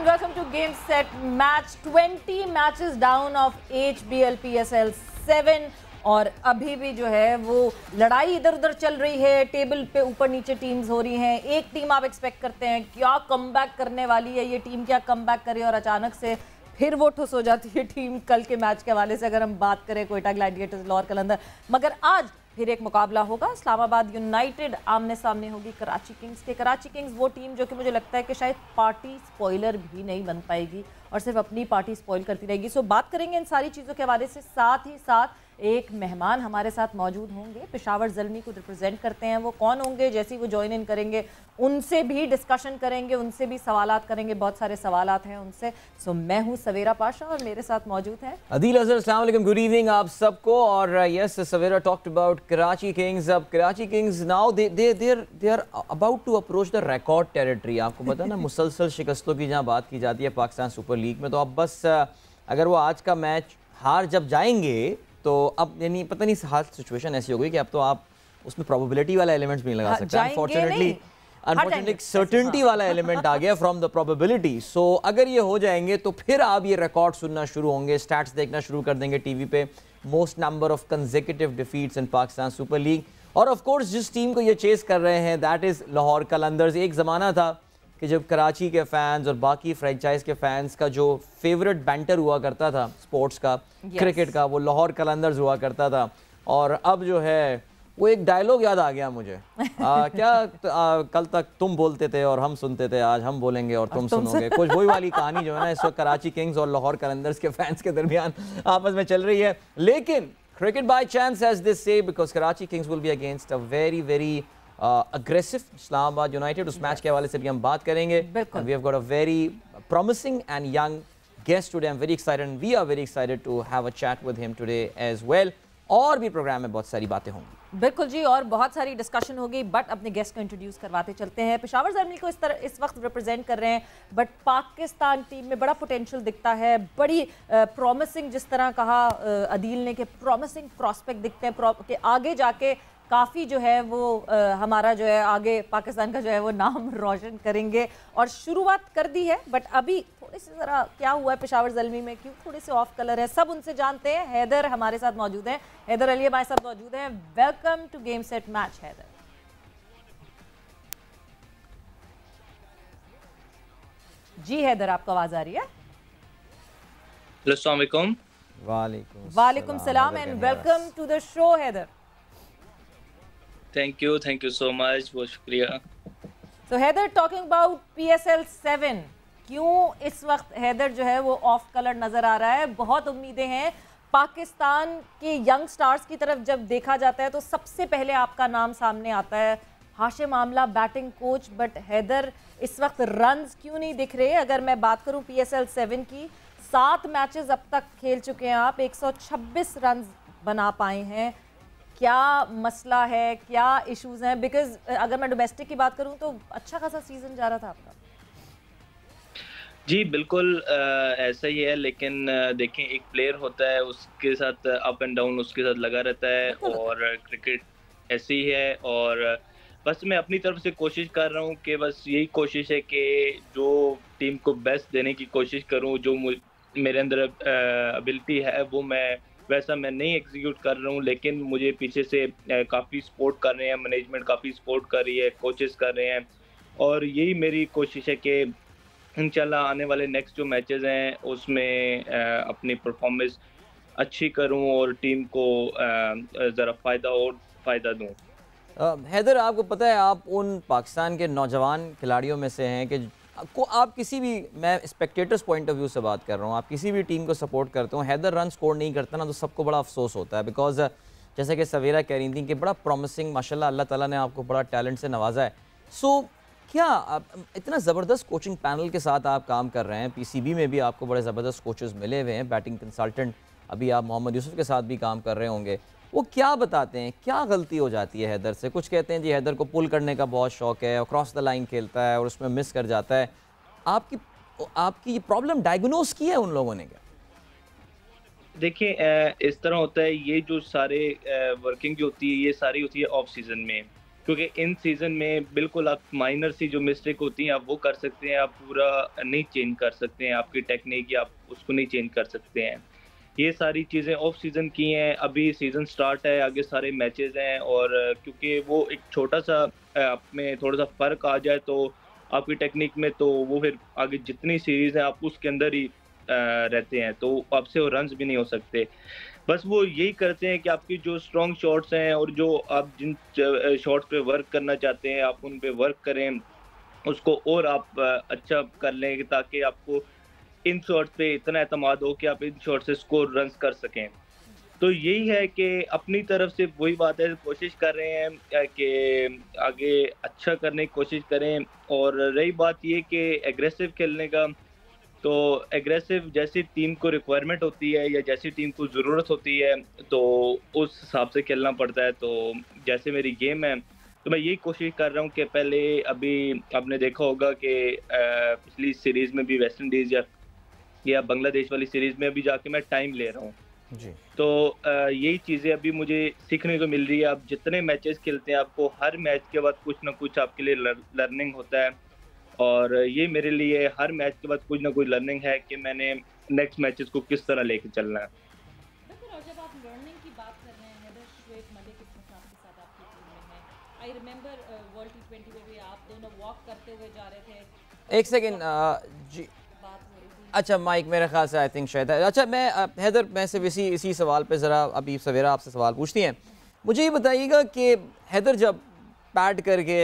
and welcome to Game Set Match. 20 matches down of HBL PSL 7 और अभी भी जो है वो लड़ाई इधर उधर चल रही है. टेबल पे ऊपर नीचे टीम्स हो रही हैं. एक टीम आप एक्सपेक्ट करते हैं क्या कमबैक करने वाली है, ये टीम क्या कमबैक करे, और अचानक से फिर वो ठुस हो जाती है टीम. कल के मैच के हवाले से अगर हम बात करें क्वेटा ग्लैडिएटर्स लाहौर कलंदर, मगर आज फिर एक मुकाबला होगा. इस्लामाबाद यूनाइटेड आमने सामने होगी कराची किंग्स के. कराची किंग्स वो टीम जो कि मुझे लगता है कि शायद पार्टी स्पॉइलर भी नहीं बन पाएगी और सिर्फ अपनी पार्टी स्पॉइल करती रहेगी. सो बात करेंगे इन सारी चीज़ों के हवाले से. साथ ही साथ एक मेहमान हमारे साथ मौजूद होंगे, पेशावर ज़ल्मी को रिप्रेजेंट करते हैं. वो कौन होंगे, जैसे ही वो जॉइन इन करेंगे उनसे भी डिस्कशन करेंगे, उनसे भी सवालात करेंगे. बहुत सारे सवालात हैं उनसे. सो मैं हूँ सवेरा पाशा और मेरे साथ मौजूद हैं अदील अज़हर. अस्सलाम वालेकुम, गुड इवनिंग आप सबको. और yes, Savera talked about Karachi Kings. अब Karachi Kings now they are about to approach the record territory. आपको पता ना, मुसलसल शिकस्तों की जहाँ बात की जाती है पाकिस्तान सुपर लीग में, तो अब बस अगर वो आज का मैच हार जब जाएंगे तो अब यानी पता नहीं हाथ सिचुएशन ऐसी हो गई कि अब तो आप उसमें प्रोबेबिलिटी वाला एलिमेंट भी नहीं लगा सकते. अनफॉर्चुनेटली सर्टेनिटी वाला एलिमेंट आ गया फ्रॉम द प्रोबेबिलिटी. सो अगर ये हो जाएंगे तो फिर आप ये रिकॉर्ड सुनना शुरू होंगे, स्टैट्स देखना शुरू कर देंगे टीवी पे. Most number of consecutive defeats in Pakistan super league. और ऑफ कोर्स जिस टीम को ये चेस कर रहे हैं दैट इज़ लाहौर कलंदर्स. एक ज़माना था कि जब कराची के फैंस और बाकी फ्रेंचाइज के फैंस का जो फेवरेट बैंटर हुआ करता था स्पोर्ट्स का, क्रिकेट का, वो लाहौर कलंदर्स हुआ करता था. और अब जो है वो एक डायलॉग याद आ गया मुझे, कल तक तुम बोलते थे और हम सुनते थे, आज हम बोलेंगे और तुम सुनोगे. कुछ वही वाली कहानी जो है ना इस वक्त कराची किंग्स और लाहौर कलंदर्स के फैंस के दरमियान आपस में चल रही है. लेकिन cricket by chance as this से, because Karachi Kings will be against a very very aggressive Islamabad United. उस मैच के हवाले से भी हम बात करेंगे. We have got a very promising and young guest today. I am very excited, we are very excited to have a chat with him today as well. और भी प्रोग्राम में बहुत सारी बातें होंगी. बिल्कुल जी, और बहुत सारी डिस्कशन होगी. बट अपने गेस्ट को इंट्रोड्यूस करवाते चलते हैं. पेशावर ज़ल्मी को इस वक्त रिप्रेजेंट कर रहे हैं, बट पाकिस्तान टीम में बड़ा पोटेंशियल दिखता है, बड़ी प्रॉमिसिंग, जिस तरह कहा अदील ने कि प्रॉमिसिंग प्रॉस्पेक्ट दिखते हैं कि आगे जाके काफ़ी जो है वो हमारा जो है आगे पाकिस्तान का जो है वो नाम रोशन करेंगे. और शुरुआत कर दी है, बट अभी थोड़े से ज़रा क्या हुआ है पेशावर ज़ल्मी में, क्यों थोड़े से ऑफ कलर है, सब उनसे जानते हैं. हैदर हमारे साथ मौजूद हैं, हैदर अली हमारे साथ मौजूद हैं. Welcome to game set match Haider. जी हैदर, आपको आवाज़ आ रही है? अस्सलाम वालेकुम सलाम and welcome to the show Haider. Thank you so much, बहुत शुक्रिया. तो हैदर, टॉकिंग अबाउट PSL 7, क्यों इस वक्त हैदर जो है वो ऑफ कलर नज़र आ रहा है? बहुत उम्मीदें हैं पाकिस्तान के यंग स्टार्स की तरफ. जब देखा जाता है तो सबसे पहले आपका नाम सामने आता है Hashim Amla, batting coach. But Haider, इस वक्त रन्स क्यों नहीं दिख रहे? अगर मैं बात करूं PSL 7 की, 7 मैचेस अब तक खेल चुके हैं आप, 126 रन बना पाए हैं. क्या मसला है, क्या इश्यूज़ हैं? बिकॉज अगर मैं डोमेस्टिक की बात करूं तो अच्छा खासा सीज़न जा रहा था आपका. जी बिल्कुल ऐसा ही है, लेकिन देखें एक प्लेयर होता है उसके साथ अप एंड डाउन उसके साथ लगा रहता है और क्रिकेट ऐसी है. और बस मैं अपनी तरफ से कोशिश कर रहा हूं कि बस यही कोशिश है कि जो टीम को बेस्ट देने की कोशिश करूं, जो मेरे अंदर एबिलिटी है वो मैं वैसा मैं नहीं एग्जीक्यूट कर रहा हूँ. लेकिन मुझे पीछे से काफ़ी सपोर्ट कर रहे हैं, मैनेजमेंट काफ़ी सपोर्ट कर रही है, कोचेस कर रहे हैं. और यही मेरी कोशिश है कि इंशाल्लाह आने वाले नेक्स्ट जो मैचेस हैं उसमें अपनी परफॉर्मेंस अच्छी करूं और टीम को ज़रा फ़ायदा दूं. हैदर, आपको पता है आप उन पाकिस्तान के नौजवान खिलाड़ियों में से हैं कि को आप किसी भी, मैं स्पेक्टेटर्स पॉइंट ऑफ व्यू से बात कर रहा हूँ, आप किसी भी टीम को सपोर्ट करते हो, हैदर रन स्कोर नहीं करता ना तो सबको बड़ा अफसोस होता है. बिकॉज जैसे कि सवेरा कह रही थी कि बड़ा प्रॉमिसिंग, माशाल्लाह अल्लाह ताला ने आपको बड़ा टैलेंट से नवाजा है. सो क्या आप इतना ज़बरदस्त कोचिंग पैनल के साथ आप काम कर रहे हैं, PCB में भी आपको बड़े ज़बरदस्त कोचेस मिले हुए हैं, बैटिंग कंसल्टेंट, अभी आप मोहम्मद यूसुफ के साथ भी काम कर रहे होंगे, वो क्या बताते हैं, क्या गलती हो जाती है हैदर से? कुछ कहते हैं जी हैदर को पुल करने का बहुत शौक है और क्रॉस द लाइन खेलता है और उसमें मिस कर जाता है. आपकी प्रॉब्लम डायग्नोस की है उन लोगों ने क्या? देखिए इस तरह होता है, ये जो सारे वर्किंग जो होती है ये सारी होती है ऑफ सीजन में, क्योंकि इन सीज़न में बिल्कुल आप माइनर सी जो मिस्टेक होती हैं आप वो कर सकते हैं, आप पूरा नहीं चेंज कर सकते हैं, आपकी टेक्निक या आप उसको नहीं चेंज कर सकते हैं। ये सारी चीज़ें ऑफ सीज़न की हैं। अभी सीज़न स्टार्ट है, आगे सारे मैचेस हैं और क्योंकि वो एक छोटा सा आप में थोड़ा सा फ़र्क आ जाए तो आपकी टेक्निक में, तो वो फिर आगे जितनी सीरीज़ हैं आप उसके अंदर ही रहते हैं, तो आपसे वो रन्स भी नहीं हो सकते। बस वो यही करते हैं कि आपकी जो स्ट्रॉन्ग शॉट्स हैं और जो आप जिन शॉट्स पे वर्क करना चाहते हैं आप उन पे वर्क करें, उसको और आप अच्छा कर लें ताकि आपको इन शॉट्स पे इतना एतमाद हो कि आप इन शॉट से स्कोर रन्स कर सकें। तो यही है कि अपनी तरफ से वही बात है, कोशिश कर रहे हैं कि आगे अच्छा करने की कोशिश करें। और रही बात ये कि एग्रेसिव खेलने का, तो एग्रेसिव जैसी टीम को रिक्वायरमेंट होती है या जैसी टीम को ज़रूरत होती है तो उस हिसाब से खेलना पड़ता है। तो जैसे मेरी गेम है तो मैं यही कोशिश कर रहा हूँ कि पहले, अभी आपने देखा होगा कि पिछली सीरीज़ में भी वेस्ट इंडीज़ या बांग्लादेश वाली सीरीज़ में अभी जाके मैं टाइम ले रहा हूँ जी। तो यही चीज़ें अभी मुझे सीखने को मिल रही है। आप जितने मैचेस खेलते हैं आपको हर मैच के बाद कुछ ना कुछ आपके लिए लर्निंग होता है और ये मेरे लिए हर मैच के बाद कुछ ना कुछ लर्निंग है कि मैंने नेक्स्ट मैचेस को किस तरह लेके चलना है। बिल्कुल, और जब आप लर्निंग की बात कर रहे हैं, हैदर शुएब मलिक इस मुकाम के साथ आपकी टीम में है। आई रिमेंबर वर्ल्ड टी20 में भी आप दोनों वॉक करते हुए जा रहे थे। एक सेकंड जी, अच्छा माइक मेरे ख्याल से आई थिंक शायद है। अच्छा मैं हैदर, मैं सिर्फ इसी सवाल पर ज़रा अभी सवेरा आपसे सवाल पूछती हैं। मुझे ये बताइएगा कि हैदर जब बैट करके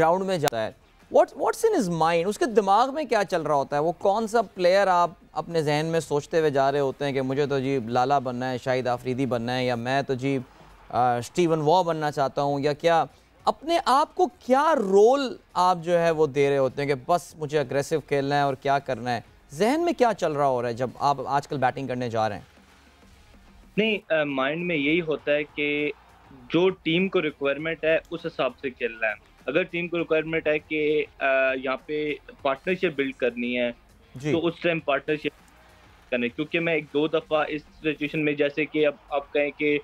ग्राउंड में जाता है, What's in his mind? उसके दिमाग में क्या चल रहा होता है? वो कौन सा प्लेयर आप अपने जहन में सोचते हुए जा रहे होते हैं कि मुझे तो जी लाला बनना है, शाहिद आफरीदी बनना है, या मैं तो जी स्टीवन वॉ बनना चाहता हूँ, या क्या अपने आप को क्या रोल आप जो है वो दे रहे होते हैं कि बस मुझे अग्रेसिव खेलना है और क्या करना है? जहन में क्या चल रहा हो रहा है जब आप आजकल बैटिंग करने जा रहे हैं? नहीं, माइंड में यही होता है कि जो टीम को रिक्वायरमेंट है उस हिसाब से खेलना है। अगर टीम को रिक्वायरमेंट है कि यहाँ पे पार्टनरशिप बिल्ड करनी है तो उस टाइम पार्टनरशिप करनी, क्योंकि मैं एक दो दफ़ा इस सिचुएशन में, जैसे कि अब आप कहें कि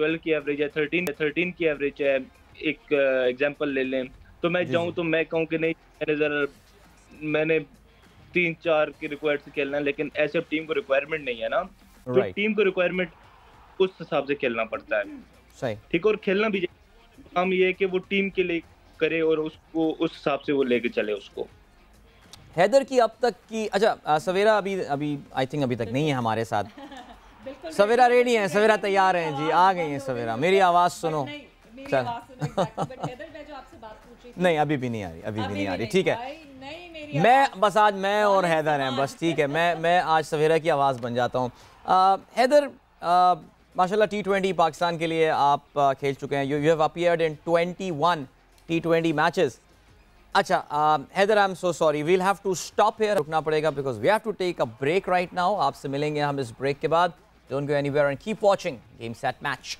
12 की एवरेज है, 13 की एवरेज है, एक एग्जांपल ले लें, तो मैं जाऊँ तो मैं कहूँ कि नहीं मैंने 3-4 के रिक्वायर्ड से खेलना है, लेकिन ऐसे टीम को रिक्वायरमेंट नहीं है ना, तो टीम को रिक्वायरमेंट उस हिसाब से खेलना पड़ता है। सही, ठीक, और खेलना भी काम ये है कि वो टीम के लिए करे और उसको उस हिसाब से वो लेके चले उसको। हैदर की अब तक की, अच्छा सवेरा अभी आई थिंक अभी तक नहीं है हमारे साथ। सवेरा रेडी हैं, सवेरा तैयार हैं जी, आ गई हैं सवेरा। मेरी आवाज़ सुनो चल, नहीं अभी भी नहीं आ रही, अभी भी नहीं आ रही, ठीक है। मैं बस आज मैं और हैदर हैं बस, ठीक है, मैं आज सवेरा की आवाज़ बन जाता हूँ। हैदर माशाल्लाह T20 पाकिस्तान के लिए आप खेल चुके हैं, you have appeared in 21 T20 matches. अच्छा Haider, I am so sorry, we'll have to stop here, रुकना पड़ेगा because we have to take a break right now. आपसे मिलेंगे हम इस ब्रेक के बाद। Don't go anywhere and keep watching game set match.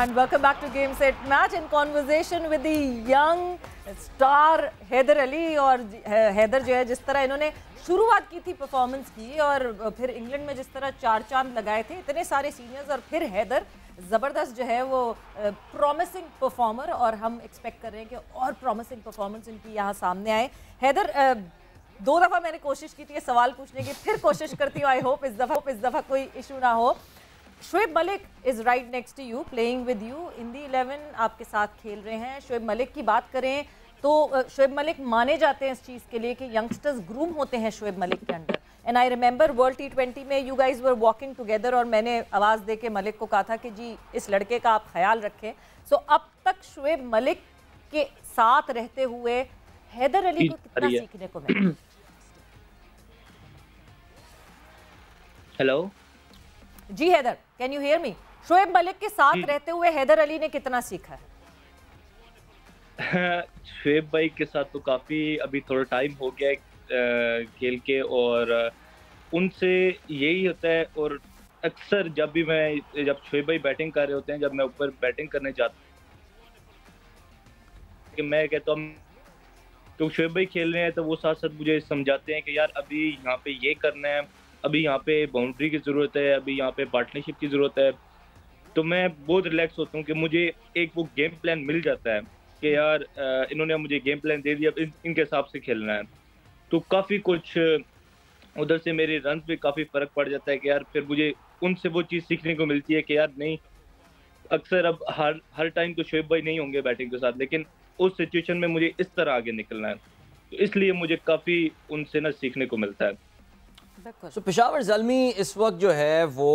And welcome back to Game Set Match in conversation with the young star Haider Ali। और हैदर जो है, जिस तरह इन्होंने शुरुआत की थी परफॉर्मेंस की और फिर इंग्लैंड में जिस तरह चार चांद लगाए थे, इतने सारे सीनियर्स, और फिर हैदर ज़बरदस्त जो है वो प्रॉमिसिंग परफॉर्मर, और हम एक्सपेक्ट कर रहे हैं कि और प्रॉमिसिंग परफॉर्मेंस इनकी यहाँ सामने आए। हैदर, दो दफ़ा मैंने कोशिश की थी सवाल पूछने की, फिर कोशिश करती हूँ, आई होप इस दफ़ा कोई इशू ना हो। Shoaib Malik is right next to you, playing with you in the 11, आपके साथ खेल रहे हैं। शुएब मलिक की बात करें तो शुएब मलिक माने जाते हैं इस चीज़ के लिए कि यंगस्टर्स ग्रूम होते हैं शुएब मलिक के under. And I remember world T20 में you guys were walking together और मैंने आवाज़ दे के मलिक को कहा था कि जी इस लड़के का आप ख्याल रखें। सो अब तक शुएब मलिक के साथ रहते हुए हैदर अली को कितना सीखने को मिला? Hello ji Haider, can you hear me? Shoaib Malik के साथ रहते हुए हैदर अली ने कितना सीखा है? शोएब भाई के साथ तो काफ़ी अभी थोड़ा टाइम हो गया है खेल के, और उनसे यही होता है, और अक्सर जब शोएब भाई बैटिंग कर रहे होते हैं, जब मैं ऊपर बैटिंग करने जाता कि मैं कहता हूँ तो शोएब भाई खेल रहे हैं, तो वो साथ साथ मुझे समझाते हैं कि यार अभी यहाँ पे ये करना है, अभी यहाँ पे बाउंड्री की ज़रूरत है, अभी यहाँ पे पार्टनरशिप की ज़रूरत है। तो मैं बहुत रिलैक्स होता हूँ कि मुझे एक वो गेम प्लान मिल जाता है कि यार इन्होंने मुझे गेम प्लान दे दिया, अब इनके हिसाब से खेलना है। तो काफ़ी कुछ उधर से मेरे रन पे काफ़ी फ़र्क पड़ जाता है कि यार फिर मुझे उनसे वो चीज़ सीखने को मिलती है कि यार नहीं, अक्सर अब हर टाइम तो शोएब भाई नहीं होंगे बैटिंग के साथ, लेकिन उस सिचुएशन में मुझे इस तरह आगे निकलना है, तो इसलिए मुझे काफ़ी उनसे ना सीखने को मिलता है। तो पेशावर ज़ल्मी इस वक्त जो है वो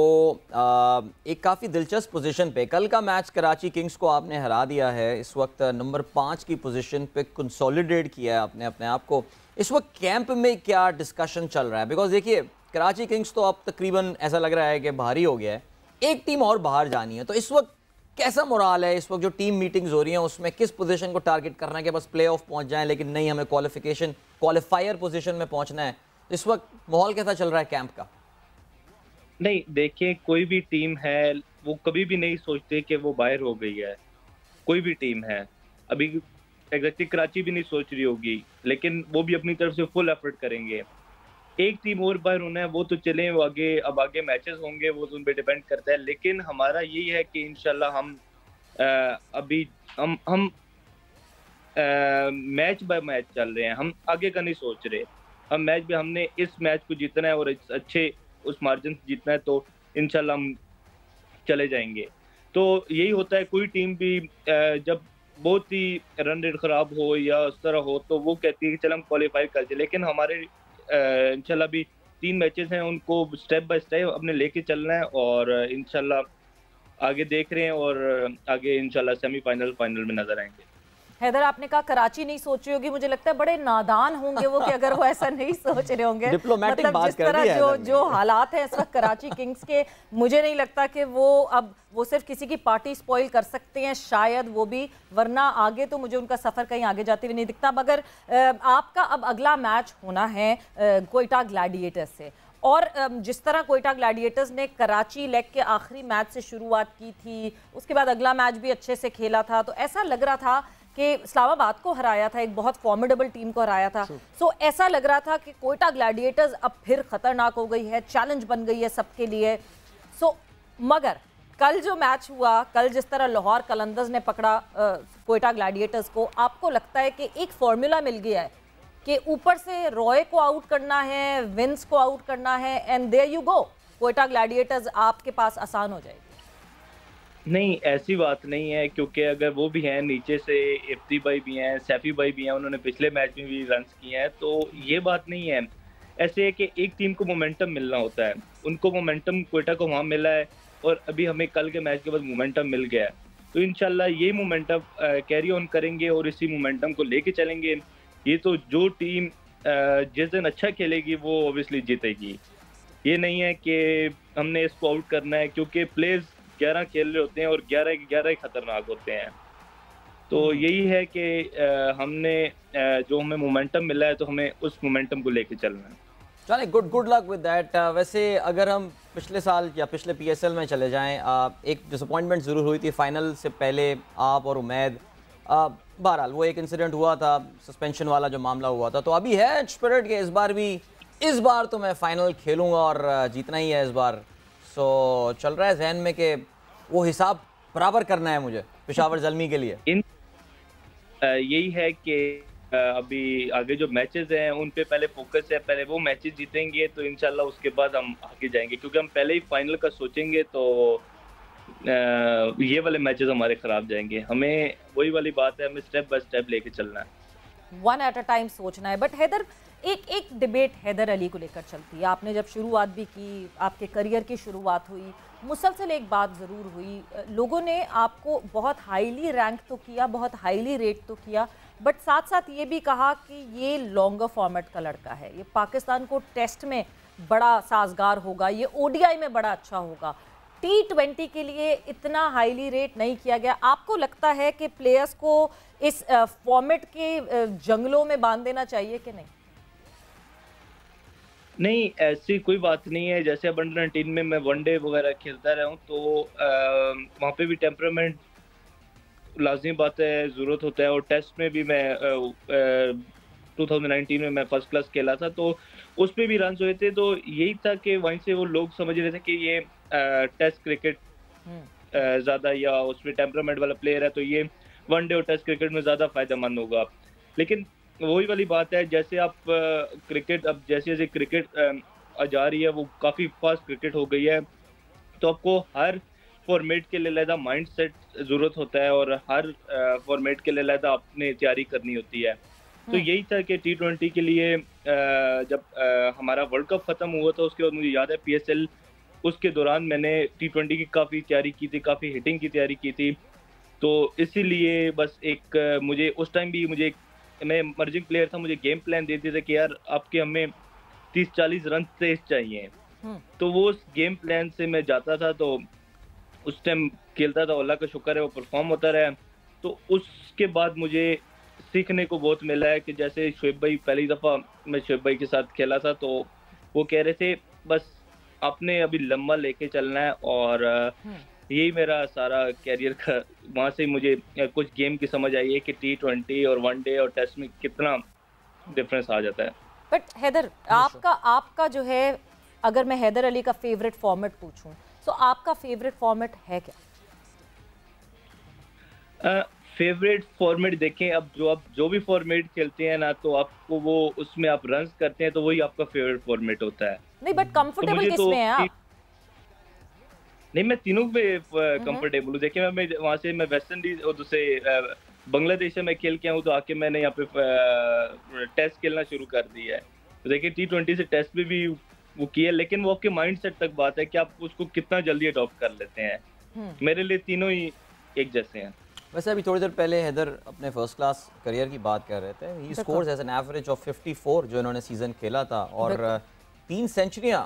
एक काफ़ी दिलचस्प पोजीशन पे, कल का मैच कराची किंग्स को आपने हरा दिया है, इस वक्त नंबर 5 की पोजीशन पे कंसोलिडेट किया है आपने अपने आप को। इस वक्त कैंप में क्या डिस्कशन चल रहा है? बिकॉज देखिए कराची किंग्स तो अब तकरीबन ऐसा लग रहा है कि भारी हो गया है, एक टीम और बाहर जानी है, तो इस वक्त कैसा मोराल है? इस वक्त जो टीम मीटिंग्स हो रही हैं उसमें किस पोजीशन को टारगेट करना है कि बस प्ले ऑफ पहुँच जाएँ, लेकिन नहीं, हमें क्वालिफायर पोजीशन में पहुँचना है? इस वक्त माहौल कैसा चल रहा है कैंप का? नहीं देखिए, कोई भी टीम है वो कभी भी नहीं सोचते कि वो बाहर हो गई है, कोई भी टीम है, अभी एग्जैक्टली कराची भी नहीं सोच रही होगी, लेकिन वो भी अपनी तरफ से फुल एफर्ट करेंगे। एक टीम और बाहर होना है, वो तो चले, वो आगे, अब आगे मैचेस होंगे, वो तो उन पर डिपेंड करता है, लेकिन हमारा यही है कि इंशाल्लाह हम मैच बाय मैच चल रहे हैं, हम आगे का नहीं सोच रहे। हम मैच भी, हमने इस मैच को जीतना है और इस अच्छे उस मार्जिन से जीतना है, तो इंशाल्लाह हम चले जाएंगे। तो यही होता है, कोई टीम भी जब बहुत ही रन रेट ख़राब हो या उस तरह हो तो वो कहती है कि चल हम क्वालिफाई कर जाए, लेकिन हमारे इंशाल्लाह भी 3 मैचेस हैं, उनको स्टेप बाय स्टेप अपने लेके चलना है, और इंशाल्लाह आगे देख रहे हैं और आगे इंशाल्लाह सेमीफाइनल फाइनल में नजर आएंगे। हैदर, आपने कहा कराची नहीं सोची होगी, मुझे लगता है बड़े नादान होंगे वो कि अगर वो ऐसा नहीं सोच रहे होंगे। डिप्लोमेटिक बात जिस तरह जो हालात हैं इस वक्त कराची किंग्स के, मुझे नहीं लगता कि वो सिर्फ किसी की पार्टी स्पॉइल कर सकते हैं, शायद वो भी, वरना आगे तो मुझे उनका सफ़र कहीं आगे जाते हुए नहीं दिखता। मगर आपका अब अगला मैच होना है क्वेटा ग्लैडिएटर्स से, और जिस तरह क्वेटा ग्लैडिएटर्स ने कराची लेग के आखिरी मैच से शुरुआत की थी, उसके बाद अगला मैच भी अच्छे से खेला था, तो ऐसा लग रहा था कि इस्लामाबाद को हराया था, एक बहुत फॉर्मिडेबल टीम को हराया था, सो ऐसा लग रहा था कि क्वेटा ग्लैडिएटर्स अब फिर ख़तरनाक हो गई है, चैलेंज बन गई है सबके लिए। सो मगर कल जो मैच हुआ, कल जिस तरह लाहौर कलंदर्स ने पकड़ा क्वेटा ग्लैडिएटर्स को, आपको लगता है कि एक फॉर्मूला मिल गया है कि ऊपर से रॉय को आउट करना है, विंस को आउट करना है, and there you go, Quetta Gladiators आपके पास आसान हो जाएगी? नहीं, ऐसी बात नहीं है, क्योंकि अगर वो भी हैं नीचे से, इफ्ती भाई भी हैं, सैफी भाई भी हैं, उन्होंने पिछले मैच में भी रन्स किए हैं, तो ये बात नहीं है। ऐसे है कि एक टीम को मोमेंटम मिलना होता है, उनको मोमेंटम क्वेटा को वहाँ मिला है, और अभी हमें कल के मैच के बाद मोमेंटम मिल गया है, तो इंशाल्लाह ये मोमेंटम कैरी ऑन करेंगे और इसी मोमेंटम को लेके चलेंगे। ये तो जो टीम जिस दिन अच्छा खेलेगी वो ऑब्वियसली जीतेगी, ये नहीं है कि हमने इसको आउट करना है, क्योंकि प्लेयर्स 11 खेल रहे होते हैं और 11 के 11 ही खतरनाक होते हैं। तो यही है कि हमने जो हमें मोमेंटम मिला है तो हमें उस मोमेंटम को लेके चलना है। चलिए, गुड लक विद दैट। वैसे अगर हम पिछले साल या पिछले पीएसएल में चले जाएं, एक डिसअपॉइंटमेंट ज़रूर हुई थी फाइनल से पहले, आप और उमैद, बहरहाल वो एक इंसिडेंट हुआ था, सस्पेंशन वाला जो मामला हुआ था, तो अभी है स्पिरिट के इस बार तो मैं फाइनल खेलूँगा और जीतना ही है इस बार। तो चल रहा है जहन में कि वो हिसाब बराबर करना है मुझे पेशावर ज़ल्मी के लिए। यही है कि अभी आगे जो मैचेस हैं उन पे पहले फोकस है, पहले वो मैचेस जीतेंगे तो इंशाल्लाह उसके बाद हम आगे जाएंगे, क्योंकि हम पहले ही फाइनल का सोचेंगे तो ये वाले मैचेस हमारे खराब जाएंगे। हमें वही वाली बात है, हमें स्टेप बाय स्टेप लेके चलना है, वन एट अ टाइम सोचना है। बट हैदर, एक डिबेट हैदर अली को लेकर चलती है, आपने जब शुरुआत भी की, आपके करियर की शुरुआत हुई, मुसलसल एक बात ज़रूर हुई, लोगों ने आपको बहुत हाईली रैंक तो किया, बहुत हाईली रेट तो किया, बट साथ साथ ये भी कहा कि ये लॉन्गर फॉर्मेट का लड़का है, ये पाकिस्तान को टेस्ट में बड़ा साजगार होगा, ये ओडीआई में बड़ा अच्छा होगा। T20 के लिए इतना हाईली रेट नहीं किया गया, आपको लगता है कि प्लेयर्स को इस फॉर्मेट के जंगलों में बांध देना चाहिए कि नहीं? नहीं, ऐसी कोई बात नहीं है। जैसे अब अंडर-19 में मैं वनडे वगैरह खेलता रहा हूँ तो वहाँ पे भी टेम्परामेंट लाजमी बात है, ज़रूरत होता है। और टेस्ट में भी मैं 2019 में मैं फर्स्ट क्लास खेला था तो उसमें भी रन हुए थे, तो यही था कि वहीं से वो लोग समझ रहे थे कि ये टेस्ट क्रिकेट ज़्यादा या उसमें टेम्परामेंट वाला प्लेयर है तो ये वनडे और टेस्ट क्रिकेट में ज़्यादा फ़ायदेमंद होगा। लेकिन वही वाली बात है, जैसे आप क्रिकेट अब जैसे जैसे क्रिकेट जा रही है वो काफ़ी फास्ट क्रिकेट हो गई है, तो आपको हर फॉर्मेट के लिए लहदा माइंड सेट ज़रूरत होता है और हर फॉर्मेट के लिए लहदा आपने तैयारी करनी होती है। तो यही था कि T20 के लिए जब हमारा वर्ल्ड कप ख़त्म हुआ था उसके बाद मुझे याद है PSL उसके दौरान मैंने T20 की काफ़ी तैयारी की थी, काफ़ी हिटिंग की तैयारी की थी, तो इसीलिए बस एक मुझे उस टाइम भी मुझे मैं इमर्जिंग प्लेयर था, मुझे गेम प्लान देते थे कि यार आपके हमें 30-40 रन तेज चाहिए, तो वो उस गेम प्लान से मैं जाता था। तो उस टाइम खेलता था, अल्लाह का शुक्र है वो परफॉर्म होता रहा। तो उसके बाद मुझे सीखने को बहुत मिला है कि जैसे शुएब भाई, पहली दफ़ा मैं शुएब भाई के साथ खेला था तो वो कह रहे थे बस आपने अभी लंबा लेके चलना है, और यही मेरा सारा कैरियर का वहाँ से मुझे कुछ गेम की समझ आई है कि T20 और वनडे और टेस्ट में कितना डिफरेंस आ जाता है। बट हैदर, आपका जो है, अगर मैं हैदर अली का फेवरेट फॉर्मेट पूछूं तो आपका फेवरेट फॉर्मेट है क्या? फेवरेट फॉर्मेट देखें, अब जो आप जो भी फॉर्मेट खेलते हैं ना तो आपको वो उसमें आप रन करते हैं तो वही आपका फेवरेट फॉर्मेट होता है। नहीं, बट कंफर्टेबल किसमें हैं आप? नहीं, मैं तीनों में कंफर्टेबल हूँ। देखिए, मैं वहाँ से मैं वेस्ट इंडीज और दूसरे बांग्लादेश से मैं खेल के आऊँ, तो आके मैंने यहाँ पे टेस्ट खेलना शुरू कर दिया है। तो देखिए T20 से टेस्ट में भी वो किया, लेकिन वो आपके माइंड सेट तक बात है कि आप उसको कितना जल्दी अडॉप्ट कर लेते हैं। मेरे लिए तीनों ही एक जैसे हैं। वैसे अभी थोड़ी देर पहले हैदर अपने फर्स्ट क्लास करियर की बात कर रहे थे। He scores as an average of 54 जो इन्होंने सीजन खेला था, और 3 सेंचुरियां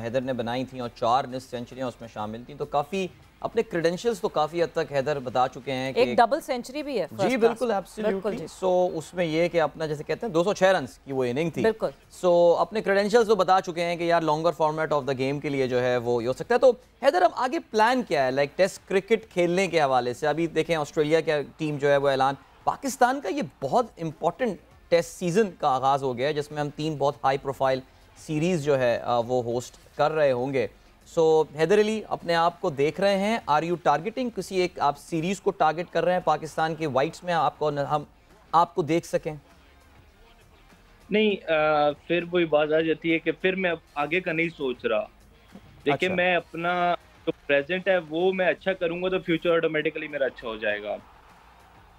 हैदर ने बनाई थी और 4 निस सेंचुरियां उसमें शामिल थी। तो काफ़ी अपने क्रेडेंशियल्स तो काफ़ी हद तक हैदर बता चुके हैं कि एक डबल सेंचुरी भी है। जी बिल्कुल, एब्सोल्युटली। सो उसमें ये कि अपना जैसे कहते हैं 206 रन की वो इनिंग थी। बिल्कुल। सो अपने क्रेडेंशियल्स तो बता चुके हैं कि यार longer format of the game के लिए जो है वो ये हो सकता है। तो हैदर, अब आगे प्लान क्या है, लाइक टेस्ट क्रिकेट खेलने के हवाले से? अभी देखें ऑस्ट्रेलिया की टीम जो है वो ऐलान, पाकिस्तान का ये बहुत इंपॉर्टेंट टेस्ट सीजन का आगाज़ हो गया है जिसमें हम 3 बहुत हाई प्रोफाइल सीरीज़ जो है वो होस्ट कर रहे होंगे। सो हैदर अली, अपने आप को देख रहे हैं, आर यू टारगेटिंग किसी एक, आप सीरीज़ को टारगेट कर रहे हैं पाकिस्तान के वाइट्स में आपको हम आपको देख सकें? नहीं, फिर वही बात आ जाती है कि फिर मैं आगे का नहीं सोच रहा। देखिए, अच्छा। मैं अपना जो प्रेजेंट है वो मैं अच्छा करूँगा तो फ्यूचर ऑटोमेटिकली मेरा अच्छा हो जाएगा।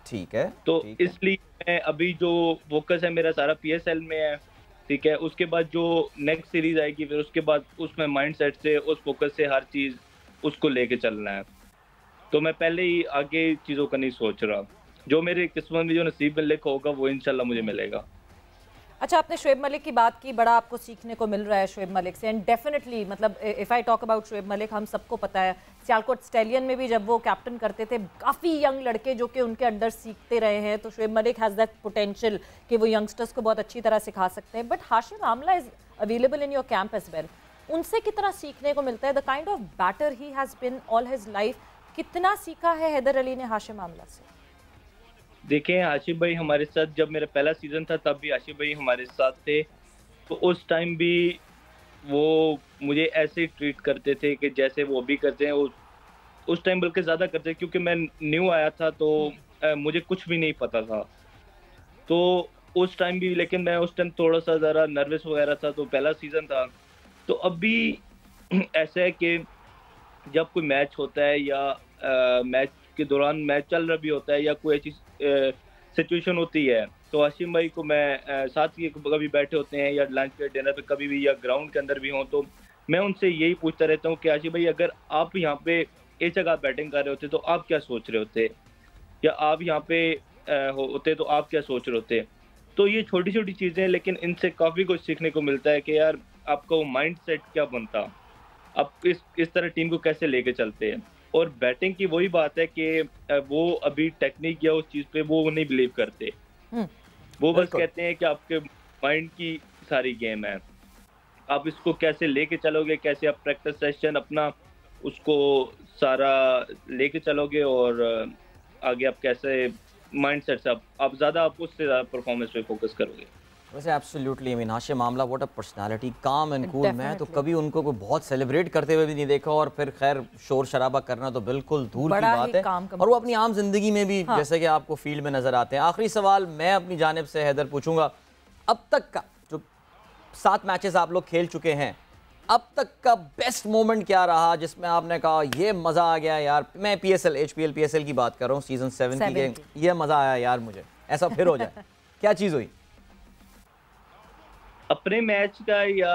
ठीक है, तो इसलिए मैं अभी जो फोकस है मेरा सारा PSL में है। ठीक है, उसके बाद जो नेक्स्ट सीरीज आएगी फिर उसके बाद उसमें माइंडसेट से, उस फोकस से हर चीज़ उसको लेके चलना है। तो मैं पहले ही आगे चीज़ों का नहीं सोच रहा। जो मेरे किस्मत में, जो नसीब में लिखा होगा वो इंशाल्लाह मुझे मिलेगा। अच्छा, आपने शुएब मलिक की बात की, बड़ा आपको सीखने को मिल रहा है शुएब मलिक से। एंड डेफिनेटली, मतलब if I talk about Shoaib Malik, हम सबको पता है सियालकोट स्टैलियन में भी जब वो कैप्टन करते थे, काफ़ी यंग लड़के जो कि उनके अंडर सीखते रहे हैं। तो Shoaib Malik has that potential कि वो यंगस्टर्स को बहुत अच्छी तरह सिखा सकते हैं। But Hashim Amla is available in your camp as well, उनसे कितना सीखने को मिलता है? The kind of batter he has been all his life, कितना सीखा है हैदर अली ने हाशिम आमला से? देखें, आशिफ भाई हमारे साथ, जब मेरा पहला सीज़न था तब भी आशिफ भाई हमारे साथ थे, तो उस टाइम भी वो मुझे ऐसे ट्रीट करते थे कि जैसे वो अभी करते हैं। वो उस टाइम बल्कि ज़्यादा करते, क्योंकि मैं न्यू आया था तो मुझे कुछ भी नहीं पता था। तो उस टाइम भी, लेकिन मैं उस टाइम थोड़ा सा ज़रा नर्वस वगैरह था, तो पहला सीज़न था। तो अभी ऐसा है कि जब कोई मैच होता है या मैच के दौरान मैच चल रहा भी होता है या कोई ऐसी सिचुएशन होती है, तो हाशिम भाई को मैं साथ ही कभी बैठे होते हैं या लंच पे, डिनर पे, कभी भी, या ग्राउंड के अंदर भी हों, तो मैं उनसे यही पूछता रहता हूँ कि हाशिम भाई अगर आप यहाँ पे एक जगह बैटिंग कर रहे होते तो आप क्या सोच रहे होते, या आप यहाँ पे होते तो आप क्या सोच रहे होते। तो ये छोटी छोटी चीज़ें, लेकिन इनसे काफ़ी कुछ सीखने को मिलता है कि यार आपका वो माइंड सेट क्या बनता। अब इस तरह टीम को कैसे लेके चलते हैं। और बैटिंग की वही बात है कि वो अभी टेक्निक या उस चीज़ पे वो नहीं बिलीव करते, वो बस कहते हैं कि आपके माइंड की सारी गेम है, आप इसको कैसे लेके चलोगे, कैसे आप प्रैक्टिस सेशन अपना उसको सारा लेके चलोगे और आगे आप कैसे माइंडसेट से आप ज़्यादा आप उससे ज़्यादा परफॉर्मेंस पे फोकस करोगे। वैसे absolutely, I mean Hashim Amla what a personality, calm and cool. मैं तो कभी उनको को बहुत सेलिब्रेट करते हुए भी नहीं देखा, और फिर खैर शोर शराबा करना तो बिल्कुल दूर की बात है, और वो अपनी आम जिंदगी में भी जैसे कि आपको फील्ड में नजर आते हैं। आखिरी सवाल मैं अपनी जानिब से हैदर पूछूंगा, अब तक का जो 7 मैचेस आप लोग खेल चुके हैं, अब तक का बेस्ट मोमेंट क्या रहा जिसमें आपने कहा ये मज़ा आ गया यार, मैं HBL PSL की बात कर रहा हूँ, सीजन 7 की, ये मज़ा आया यार मुझे, ऐसा फिर हो जाए, क्या चीज़ हुई? अपने मैच का या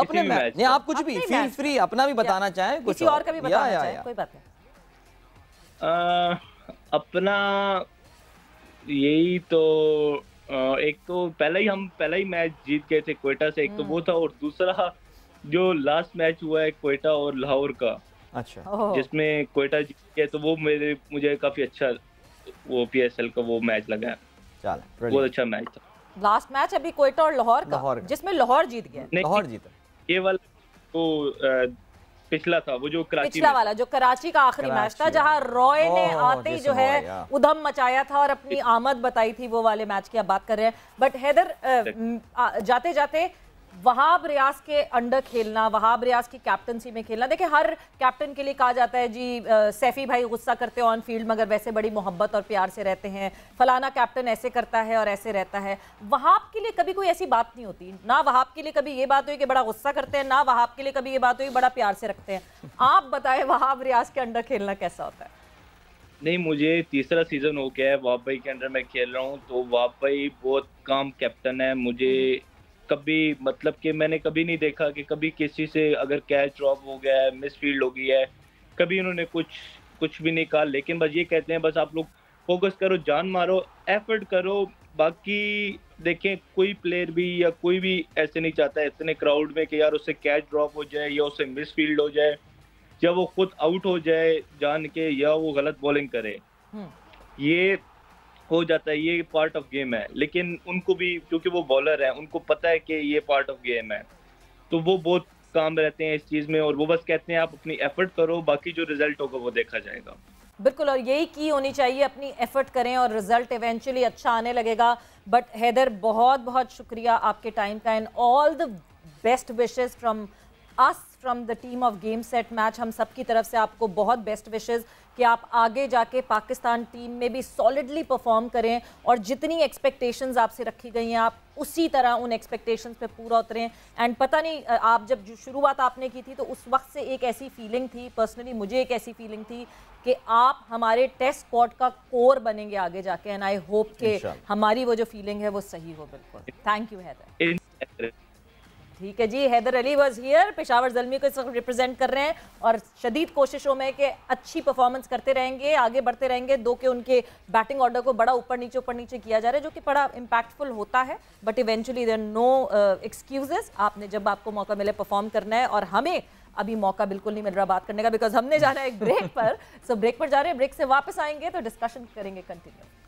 अपने मैच नहीं, आप कुछ भी फील फ्री, अपना भी बताना चाहें, कुछ और का भी बताना चाहें, कोई बात नहीं। अपना यही तो एक तो पहला ही मैच जीत गए थे क्वेटा से, एक तो वो था, और दूसरा जो लास्ट मैच हुआ है क्वेटा और लाहौर का, अच्छा, जिसमें क्वेटा जीत गया, तो वो मुझे काफी अच्छा वो PSL का वो मैच लगा, बहुत अच्छा मैच था। लास्ट मैच अभी क्वेटा और लाहौर का, जिसमें लाहौर जीत गया, लाहौर जीता। ये वाला तो पिछला था, वो जो कराची, पिछला वाला जो कराची का आखिरी मैच था, जहां रॉय ने आते ही जो है उधम मचाया था और अपनी आमद बताई थी, वो वाले मैच की आप बात कर रहे हैं। बट हैदर, जाते जाते वहाब रियाज के अंडर खेलना, वहाब रियाज की कैप्टनसी में खेलना, देखिए हर कैप्टन के लिए कहा जाता है जी सैफी भाई गुस्सा करते हैं ऑन फील्ड मगर वैसे बड़ी मोहब्बत और प्यार से रहते हैं, फलाना कैप्टन ऐसे करता है और ऐसे रहता है, वहाब के लिए कभी कोई ऐसी बात नहीं होती ना, वहाब के लिए कभी ये बात हुई कि बड़ा गुस्सा करते हैं, ना वहाब के लिए कभी ये बात हुई बड़ा प्यार से रखते हैं। आप बताएं वहाब रियाज के अंडर खेलना कैसा होता है? नहीं, मुझे तीसरा सीजन हो गया है वहाब भाई के अंडर मैं खेल रहा हूँ, तो वहाब भाई बहुत काम कैप्टन है, मुझे कभी मतलब कि मैंने कभी नहीं देखा कि कभी किसी से अगर कैच ड्रॉप हो गया है, मिस फील्ड हो गई है, कभी उन्होंने कुछ भी नहीं कहा, लेकिन बस ये कहते हैं बस आप लोग फोकस करो, जान मारो, एफर्ट करो, बाकी देखें। कोई प्लेयर भी या कोई भी ऐसे नहीं चाहता इतने क्राउड में कि यार उससे कैच ड्रॉप हो जाए या उससे मिस फील्ड हो जाए या वो खुद आउट हो जाए जान के, या वो गलत बॉलिंग करे, ये हो जाता है, ये पार्ट ऑफ गेम है। लेकिन उनको भी, क्योंकि वो बॉलर है, उनको पता है कि ये पार्ट ऑफ गेम है, तो वो बहुत काम रहते हैं इस चीज़ में, और वो बस कहते हैं आप अपनी एफर्ट करो, बाकी जो रिजल्ट होगा वो देखा जाएगा। बिल्कुल, और यही की होनी चाहिए, अपनी एफर्ट करें और रिजल्ट इवेंचुअली अच्छा आने लगेगा। बट हैदर, बहुत बहुत शुक्रिया आपके टाइम का, and all the best wishes from us, from the team of game set match. हम सब की तरफ से आपको बहुत बेस्ट विशेज़ कि आप आगे जाके पाकिस्तान टीम में भी सॉलिडली परफॉर्म करें, और जितनी एक्सपेक्टेशंस आपसे रखी गई हैं आप उसी तरह उन एक्सपेक्टेशंस पे पूरा उतरें। एंड पता नहीं, आप जब शुरुआत आपने की थी तो उस वक्त से एक ऐसी फीलिंग थी, पर्सनली मुझे एक ऐसी फीलिंग थी कि आप हमारे टेस्ट स्क्वाड का कोर बनेंगे आगे जाके, एंड आई होप के हमारी वो जो फीलिंग है वो सही हो। बिल्कुल, थैंक यू हैदर। ठीक है जी, हैदर अली वाज हियर, पेशावर ज़ल्मी को इस वक्त रिप्रेजेंट कर रहे हैं, और शदीद कोशिशों में कि अच्छी परफॉर्मेंस करते रहेंगे, आगे बढ़ते रहेंगे। दो के उनके बैटिंग ऑर्डर को बड़ा ऊपर नीचे किया जा रहा है, जो कि बड़ा इम्पैक्टफुल होता है, but eventually there no excuses. आपने जब आपको मौका मिले परफॉर्म करना है, और हमें अभी मौका बिल्कुल नहीं मिल रहा बात करने का, बिकॉज हमने जाना है एक ब्रेक पर। सो ब्रेक पर जा रहे हैं, ब्रेक से वापस आएंगे तो डिस्कशन करेंगे कंटिन्यू।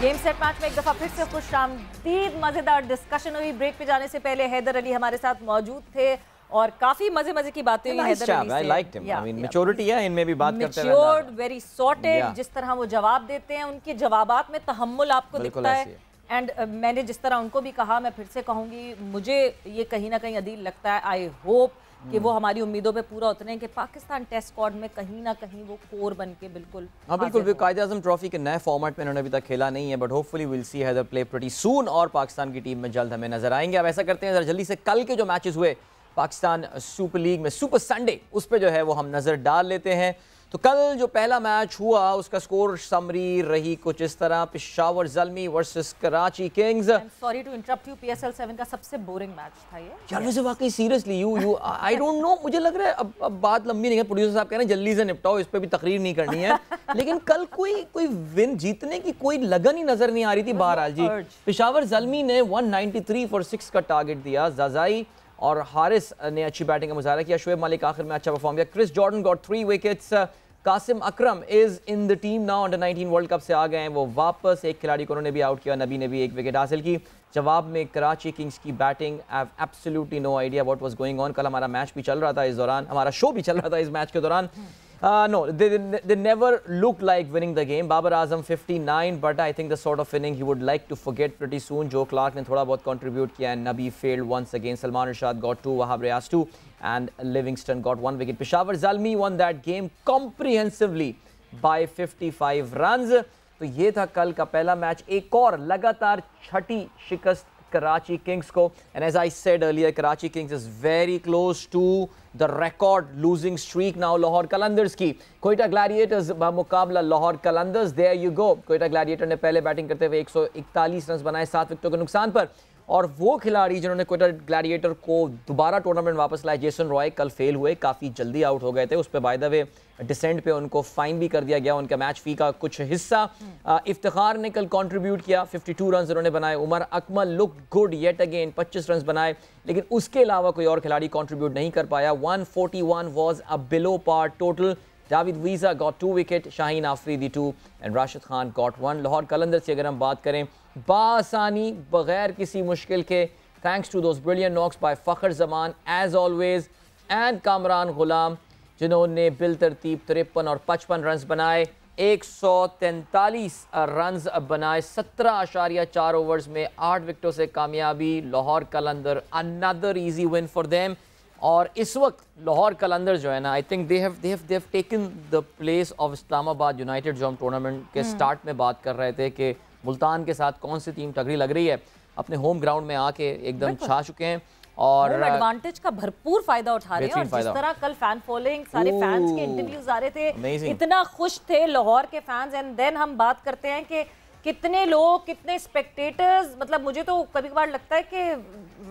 गेम सेट मैच में एक दफ़ा फिर से खुश आमदीद, मज़ेदार डिस्कशन हुई। ब्रेक पे जाने से पहले हैदर अली हमारे साथ मौजूद थे और काफ़ी मज़े की बातें हुई हैदर अली से। I liked him. I mean, maturity है, इनमें भी बात करते हैं। Matured, very sorted, जिस तरह वो जवाब देते हैं, उनके जवाबात में तहम्मुल आपको दिखता है। एंड मैंने जिस तरह उनको भी कहा, मैं फिर से कहूँगी, मुझे ये कहीं ना कहीं अदील लगता है। आई होप कि वो हमारी उम्मीदों पे पूरा उतरे, कि पाकिस्तान टेस्ट स्क्वाड में कहीं ना कहीं वो कोर बन के बिल्कुल। हाँ बिल्कुल, कायदे आज़म ट्रॉफी के नए फॉर्मेट में उन्होंने अभी तक खेला नहीं है, but hopefully will see Haider play pretty soon, और पाकिस्तान की टीम में जल्द हमें नजर आएंगे। अब ऐसा करते हैं जरा जल्दी से कल के जो मैचेस हुए पाकिस्तान सुपर लीग में, सुपर संडे, उस पर जो है वो हम नज़र डाल लेते हैं। तो कल जो पहला मैच हुआ उसका स्कोर समरी रही कुछ इस तरह, Peshawar Zalmi versus Karachi Kings. I am sorry to interrupt you, PSL 7 का सबसे बोरिंग मैच था ये यार। वैसे वाकई seriously you I don't know, मुझे लग रहा है अब बात लंबी नहीं है, प्रोड्यूसर साहब कह रहे हैं जल्दी से निपटाओ, इस पे भी तकरीर नहीं करनी है। लेकिन कल कोई विन जीतने की कोई लगन ही नजर नहीं आ रही थी। बहरहाल जी पेशावर ज़ल्मी ने 193 for 6 का टारगेट दिया। ज़ाज़ाई और हारिस ने अच्छी बैटिंग का मुजाहरा किया। शुएब मालिक आखिर में अच्छा परफॉर्म किया। Chris Jordan got 3 wickets। Qasim Akram is in the team now, under 19 World cup से आ गए हैं वो वापस। एक खिलाड़ी को उन्होंने भी आउट किया, नबी ने भी 1 wicket हासिल की। जवाब में कराची किंग्स की batting, I have absolutely no idea what was going on. कल हमारा मैच भी चल रहा था, इस दौरान हमारा शो भी चल रहा था। इस मैच के दौरान no, they never looked like winning the game. Babar Azam 59, but I think the sort of winning he would like to forget pretty soon. Joe Clark ने थोड़ा बहुत contribute किया and Nabi failed once again. Salman Rashad got 2, Wahab Riaz 2, and Livingston got 1 wicket. Peshawar Zalmi won that game comprehensively by 55 runs. तो ये था कल का पहला मैच। एक और लगातार छठी शिकस्त कराची किंग्स को। And as I said earlier, Karachi Kings is very close to the record losing streak now Lahore Qalandars की। क्वेटा ग्लैडिएटर्स मुकाबला Lahore Qalandars, there you go. Quetta Gladiator ने पहले बैटिंग करते हुए 141 रन बनाए 7 विकेटों के नुकसान पर, और वो खिलाड़ी जिन्होंने क्वेटा ग्लैडिएटर को दोबारा टूर्नामेंट वापस लाया, जेसन रॉय, कल फेल हुए, काफ़ी जल्दी आउट हो गए थे। उस पर बाय द वे डिसेंट पे उनको फाइन भी कर दिया गया, उनका मैच फी का कुछ हिस्सा। इफ्तिखार ने कल कंट्रीब्यूट किया, 52 रन उन्होंने बनाए। Umar Akmal look good yet again, 25 run बनाए, लेकिन उसके अलावा कोई और खिलाड़ी कंट्रीब्यूट नहीं कर पाया। 141 was a below par total. Javed visa got 2 wicket, Shaheen Afridi 2 and Rashid Khan got 1। Lahore Qalandar से अगर हम बात करें, बासानी बगैर किसी मुश्किल के, thanks to those brilliant knocks by Fakhar Zaman as always and Kamran Ghulam, जिन्होंने बिल तरतीब 53 और 55 रन बनाए। 143 रन बनाए 17.4 ओवर्स में, 8 विकेटों से कामयाबी Lahore Qalandar. Another easy win for them. और इस वक्त लाहौर कलंदर जो है ना, I think they have taken the place of Islamabad United, जो हम टूर्नामेंट के स्टार्ट में बात कर रहे थे कि मुल्तान के साथ कौन सी टीम तगड़ी लग रही है। अपने होम ग्राउंड में आके एकदम छा चुके हैं और एडवांटेज का भरपूर फायदा उठा रहे हैं। और जिस तरह कल फैन फॉलोइंग, सारे फैंस के इंटरव्यूज आ रहे थे, इतना खुश थे लाहौर के फैंस। एंड देन हम बात करते हैं कि कितने लोग, कितने स्पेक्टेटर्स, मतलब मुझे तो कभी कभार लगता है कि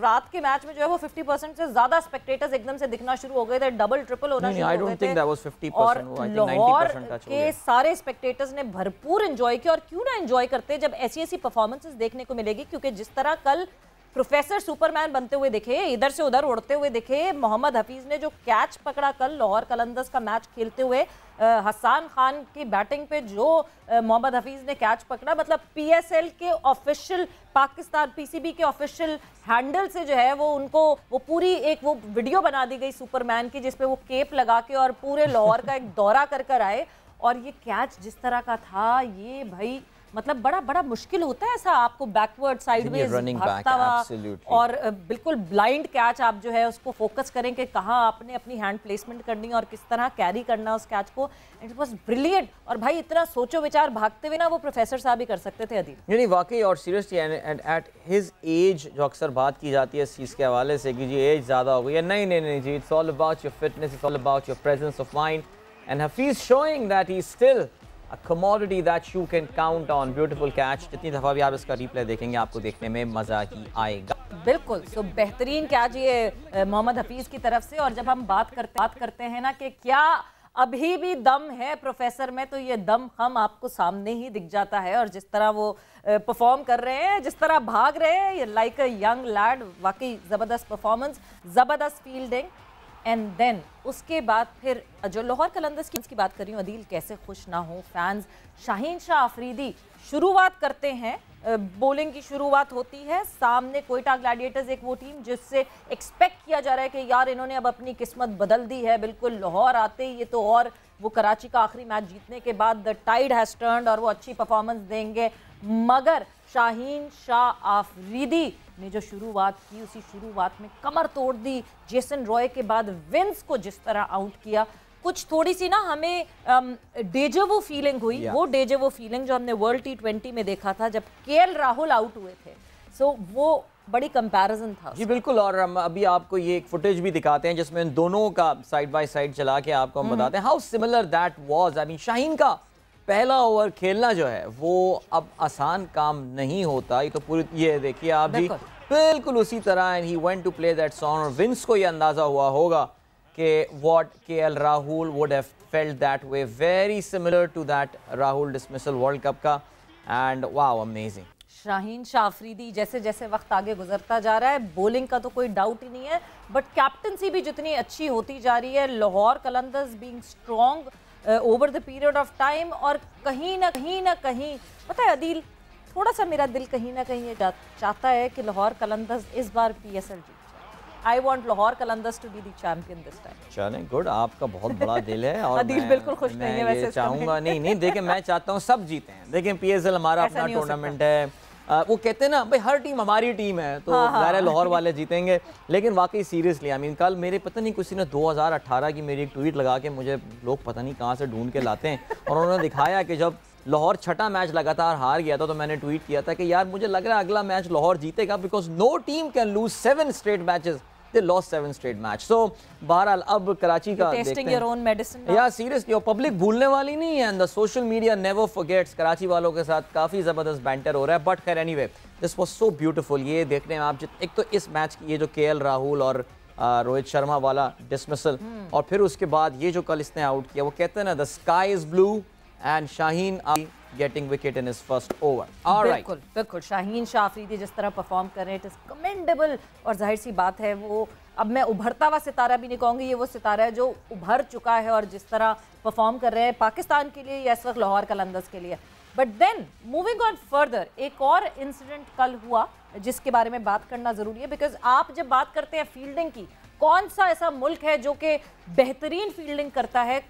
रात के मैच में जो है वो 50% से ज्यादा स्पेक्टेटर्स एकदम से दिखना शुरू हो गए थे, डबल ट्रिपल होना शुरू हो गए थे। और लाहौर के सारे स्पेक्टेटर्स ने भरपूर एंजॉय किया। और क्यों ना एंजॉय करते जब ऐसी परफॉर्मेंसेस देखने को मिलेगी, क्योंकि जिस तरह कल प्रोफेसर सुपरमैन बनते हुए दिखे, इधर से उधर उड़ते हुए दिखे। मोहम्मद हफीज ने जो कैच पकड़ा कल लाहौर कलंदर्स का मैच खेलते हुए, हसन खान की बैटिंग पे जो मोहम्मद हफीज ने कैच पकड़ा, मतलब पीएसएल के ऑफिशियल, पाकिस्तान पीसीबी के ऑफिशियल हैंडल से जो है वो उनको वो पूरी एक वो वीडियो बना दी गई सुपरमैन की, जिसपे वो केप लगा के और पूरे लाहौर का एक दौरा कर कर आए। और ये कैच जिस तरह का था, ये भाई मतलब बड़ा मुश्किल होता है ऐसा, आपको बैकवर्ड साइडवेज भागता हुआ और बिल्कुल ब्लाइंड कैच, आप जो है उसको फोकस करें कि कहाँ आपने अपनी हैंड प्लेसमेंट करनी है और किस तरह कैरी करना उस कैच को। It was brilliant. और भाई इतना सोचो विचार भागते हुए ना, वो प्रोफेसर साहब ही कर सकते थे अदीब। यानी वाकई, और सीरियसली एट हिज एज, जो अक्सर बात की जाती है इस चीज़ के हवाले से कि जी एज ज़्यादा हो गई है, नहीं जी, it's all about your fitness, it's all about your presence of mind. And Hafeez showing that he still A commodity that you can count on. Beautiful catch. जितनी दफ़ा भी आप इसका रिप्ले देखेंगे आपको देखने में मज़ा ही आएगा। बिल्कुल, तो बेहतरीन कैच ये मोहम्मद हफीज़ की तरफ से। और जब हम बात करते हैं ना कि क्या अभी भी दम है प्रोफेसर में, तो ये दम हम आपको सामने ही दिख जाता है। और जिस तरह वो परफॉर्म कर रहे हैं, जिस तरह भाग रहे हैं, लाइक अ यंग लैड, वाकई ज़बरदस्त परफॉर्मेंस, ज़बरदस्त फील्डिंग। एंड देन उसके बाद फिर जो लाहौर कलंदर्स की बात कर रही हूँ अदील, कैसे खुश ना हो फैंस। शाहीन शाह आफरीदी शुरुआत करते हैं, बॉलिंग की शुरुआत होती है, सामने क्वेटा ग्लैडिएटर्स, एक वो टीम जिससे एक्सपेक्ट किया जा रहा है कि यार इन्होंने अब अपनी किस्मत बदल दी है। बिल्कुल लाहौर आते ही ये तो, और वो कराची का आखिरी मैच जीतने के बाद द टाइड हैज़ टर्न्ड और वो अच्छी परफॉर्मेंस देंगे। मगर शाहीन शाह आफरीदी ने जो शुरुआत की, उसी शुरुआत में कमर तोड़ दी। जेसन रॉय के बाद विंस को जिस तरह आउट किया, कुछ थोड़ी सी ना हमें डेजावू फीलिंग हुई, वो डेजावू फीलिंग जो हमने वर्ल्ड T20 में देखा था जब KL राहुल आउट हुए थे। सो वो बड़ी कंपैरिजन था। जी बिल्कुल, और हम अभी आपको ये एक फुटेज भी दिखाते हैं जिसमें इन दोनों का साइड बाय साइड चला के आपको हम बताते हैं how similar that was. I mean Shaheen का पहला ओवर खेलना जो है वो अब आसान काम नहीं होता। ये तो पूरी ये देखिए आप भी बिल्कुल उसी तरह and he went to play that song. और विंस को ये अंदाज़ा हुआ होगा कि what KL Rahul would have felt that way, very similar to that Rahul dismissal World Cup का। And wow amazing. Shaheen Shah Afridi जैसे जैसे वक्त आगे गुजरता जा रहा है बॉलिंग का तो कोई डाउट ही नहीं है, बट कैप्टनसी भी जितनी अच्छी होती जा रही है, Lahore Qalandars being strong over the period of time. और कहीं ना कहीं पता है अदील, थोड़ा सा मेरा दिल कहीं ना कहीं ये चाहता है कि लाहौर कलंदर्स इस बार PSL जीत। I want Lahore Qalandars to be the champion this time. चलें गुड, आपका बहुत बड़ा दिल है। और अदील बिल्कुल खुश नहीं है वैसे, चाहूँगा नहीं देखें मैं चाहता हूँ सब जीते हैं। देखें PSL हमारा अपना टूर्नामेंट है, वो कहते हैं ना भाई हर टीम हमारी टीम है तो ज़ाहिर लाहौर वाले जीतेंगे। लेकिन वाकई सीरियसली आई मीन कल मेरे पता नहीं किसी ने 2018 की मेरी एक ट्वीट लगा के मुझे लोग पता नहीं कहाँ से ढूंढ के लाते हैं और उन्होंने दिखाया कि जब लाहौर छठा मैच लगातार हार गया था तो मैंने ट्वीट किया था कि यार मुझे लग रहा है अगला मैच लाहौर जीतेगा because no team can lose 7 straight matches. They loss 7 straight match. So बहरहाल अब कराची का टेस्टिंग योर ओन मेडिसिन यार सीरियसली, और पब्लिक भूलने वाली नहीं है and the social media never forgets. Karachi वालों के साथ काफ़ी ज़बरदस्त बैंटर हो रहा है, बट खैर anyway this was so beautiful. ये देखने में आप एक तो इस मैच की ये जो KL राहुल और रोहित शर्मा वाला डिसमिसल और फिर उसके बाद ये जो कल इसने आउट किया, वो कहते हैं ना the sky is blue and Shaheen Ali getting wicket in his first over. All right. बिल्कुल बिल्कुल, शाहीन शाह अफरीदी जिस तरह परफॉर्म कर रहे हैं इट इज़ कमेंडेबल। और जाहिर सी बात है वो अब मैं उभरता हुआ सितारा भी नहीं कहूँगी, ये वो सितारा है जो उभर चुका है और जिस तरह परफॉर्म कर रहे हैं पाकिस्तान के लिए या इस वक्त लाहौर कलंदर्स के लिए। But then moving on further, एक और इंसिडेंट कल हुआ जिसके बारे में बात करना ज़रूरी है बिकॉज आप जब बात करते हैं फील्डिंग की, कौन सा ऐसा मुल्क है जो कि बेहतरीन फील्डिंग करता है,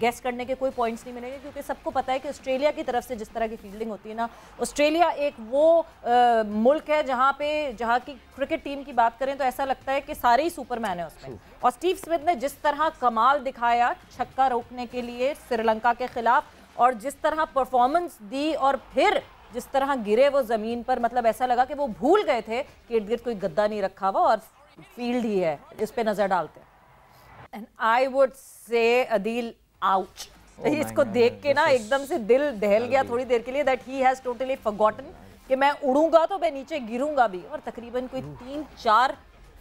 गेस करने के कोई पॉइंट्स नहीं मिलेंगे क्योंकि सबको पता है कि ऑस्ट्रेलिया की तरफ से जिस तरह की फील्डिंग होती है ना, ऑस्ट्रेलिया एक वो मुल्क है जहाँ की क्रिकेट टीम की बात करें तो ऐसा लगता है कि सारे ही सुपरमैन है उसमें। और स्टीव स्मिथ ने जिस तरह कमाल दिखाया छक्का रोकने के लिए श्रीलंका के खिलाफ और जिस तरह परफॉर्मेंस दी और फिर जिस तरह गिरे वो ज़मीन पर, मतलब ऐसा लगा कि वो भूल गए थे कि इर्द गिर्द कोई गद्दा नहीं रखा हुआ और फील्ड ही है, इस पर नज़र डालते हैं। एंड आई वुड से अदील आउच, इसको देख के ना एकदम से दिल दहल गया थोड़ी देर के लिए that he has totally forgotten कि मैं उड़ूंगा तो मैं नीचे गिरूंगा भी। और तकरीबन कोई 3-4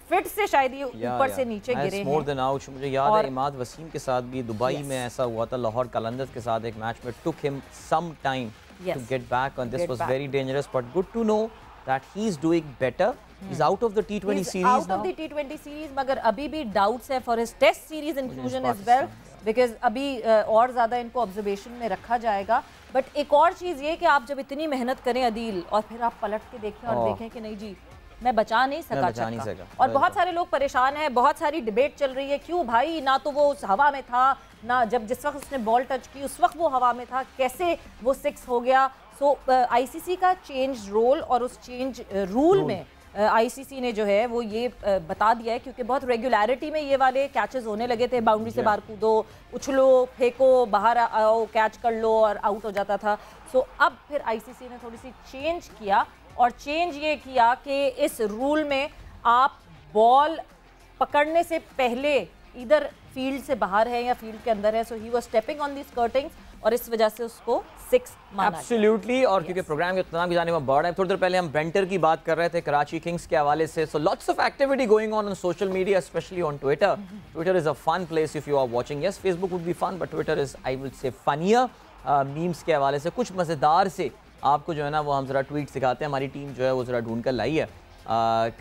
फिट से शायद ये ऊपर से नीचे गिरे हैं। मोर देन आउच, मुझे याद है इमाद वसीम के साथ भी दुबई में ऐसा हुआ था, लाहौर कलंदर्स के साथ एक मैच में took him some time to get back on, this was very dangerous but good to know that he is doing better. He's out of the T20 series now. Out of the T20 series, मगर अभी भी doubts है for his Test series inclusion as well, because अभी और ज़्यादा इनको observation में रखा जाएगा। But एक और चीज़ ये कि आप जब इतनी मेहनत करें अदील और फिर आप पलट के देखें और देखें कि नहीं जी मैं बचा नहीं सका छक्का। और बहुत सारे लोग परेशान हैं, बहुत सारी डिबेट चल रही है क्यों भाई, ना तो वो हवा में था ना जब जिस वक्त उसने बॉल टच की उस वक्त वो हवा में था, कैसे वो 6 हो गया। सो ICC का चेंज रोल और उस चेंज रूल में ICC ने जो है वो ये बता दिया है क्योंकि बहुत रेगुलरिटी में ये वाले कैचेस होने लगे थे, बाउंड्री से बाहर कूदो, उछलो, फेंको, बाहर आओ, कैच कर लो और आउट हो जाता था। सो अब फिर ICC ने थोड़ी सी चेंज किया और चेंज ये किया कि इस रूल में आप बॉल पकड़ने से पहले इधर फील्ड से बाहर है या फील्ड के अंदर है। So he was stepping on this कर्टिंग्स और इस वजह से उसको 6 माना। एब्सोल्युटली, और क्योंकि प्रोग्राम के तमाम की जाने में बढ़ रहा है, थोड़ी देर पहले हम बैंटर की बात कर रहे थे कराची किंग्स के हवाले से। So lots of activity going on social media, specially on Twitter. Twitter is a fun place if you are watching, yes Facebook would be fun but Twitter is I will say funnier. Memes के हवाले से कुछ मज़ेदार से आपको जो है ना वो हम ज़रा ट्वीट सिखाते हैं, हमारी टीम जो है वो ज़रा ढूंढ कर लाई है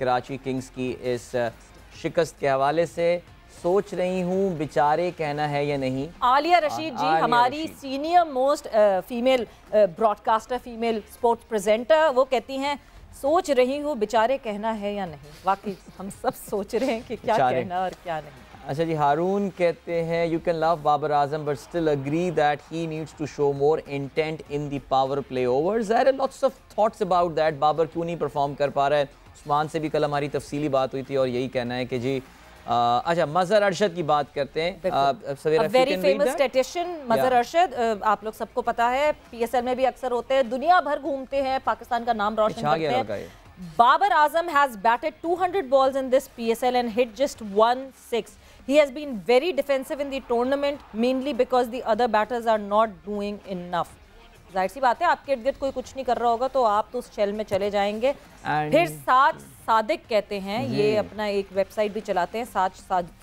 कराची किंग्स की इस शिकस्त के हवाले से। सोच रही हूँ बेचारे कहना है या नहीं। आलिया रशीद जी हमारी senior most female broadcaster, female sports presenter, वो कहती हैं सोच रही हूँ बेचारे कहना है या नहीं। वाकई हम सब सोच रहे हैं कि क्या कहना और क्या नहीं। अच्छा जी, हारून कहते हैं you can love Babar Azam but still agree that he needs to show more intent in the power play overs. There are lots of thoughts about that, Babar क्यों नहीं परफॉर्म कर पा रहा है। उस्मान से भी कल हमारी तफसीली बात हुई थी और यही कहना है कि जी अच्छा मज़हर अरशद की बात करते हैं, very famous statistician Mazhar Arshad, आप लोग सबको पता है PSL में भी अक्सर होते हैं, दुनिया भर घूमते हैं, पाकिस्तान का नाम रोशन करते हैं। Babar Azam has batted 200 balls in this PSL and hit just 1/6. He has been very defensive in the tournament, mainly because the other batters are not doing enough. जाहिर सी बात है, आपके इर्द-गिर्द कोई कुछ नहीं कर रहा होगा तो आप तो उस शैल में चले जाएंगे. फिर साज सादिक कहते हैं, ये अपना एक वेबसाइट भी चलाते हैं.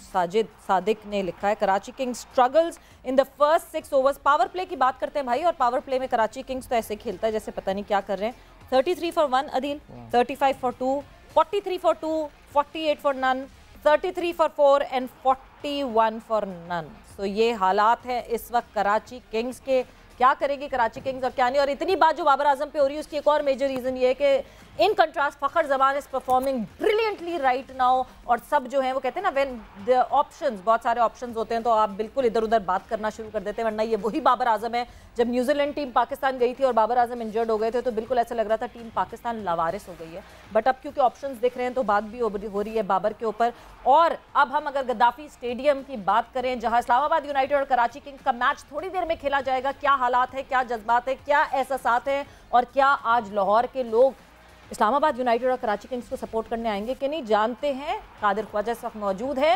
साजिद सादिक ने लिखा है, Karachi Kings struggles in the first 6 overs. Power play की बात करते हैं भाई, और पावर प्ले में कराची किंग्स तो ऐसे खेलता है जैसे पता नहीं क्या कर रहे हैं. 33 for 1 Adeel, 35 for 2, 43 for 2, 48 for none, 33 for 4 and 41 for none. So ये हालात हैं इस वक्त कराची किंग्स के. क्या करेगी कराची किंग्स और क्या नहीं. और इतनी बात जो बाबर आजम पे हो रही है उसकी एक और मेजर रीज़न ये है कि in contrast Fakhar Zaman is performing brilliantly right now. और सब जो हैं वो कहते हैं ना, व्हेन द ऑप्शंस, बहुत सारे ऑप्शंस होते हैं तो आप बिल्कुल इधर उधर बात करना शुरू कर देते हैं. वरना ये वही बाबर आजम है, जब न्यूजीलैंड टीम पाकिस्तान गई थी और बाबर आजम इंजर्ड हो गए थे तो बिल्कुल ऐसा लग रहा था टीम पाकिस्तान लावारिस हो गई है. बट अब क्योंकि ऑप्शंस दिख रहे हैं तो बात भी हो रही है बाबर के ऊपर. और अब हम अगर गद्दाफी स्टेडियम की बात करें, जहाँ इस्लामाबाद यूनाइटेड और कराची किंग्स का मैच थोड़ी देर में खेला जाएगा, क्या हालात है, क्या जज्बात है, क्या एहसासात हैं, और क्या आज लाहौर के लोग इस्लामाबाद यूनाइटेड और कराची किंग्स को सपोर्ट करने आएंगे कि नहीं, जानते हैं. कादिर ख्वाजा इस वक्त मौजूद है,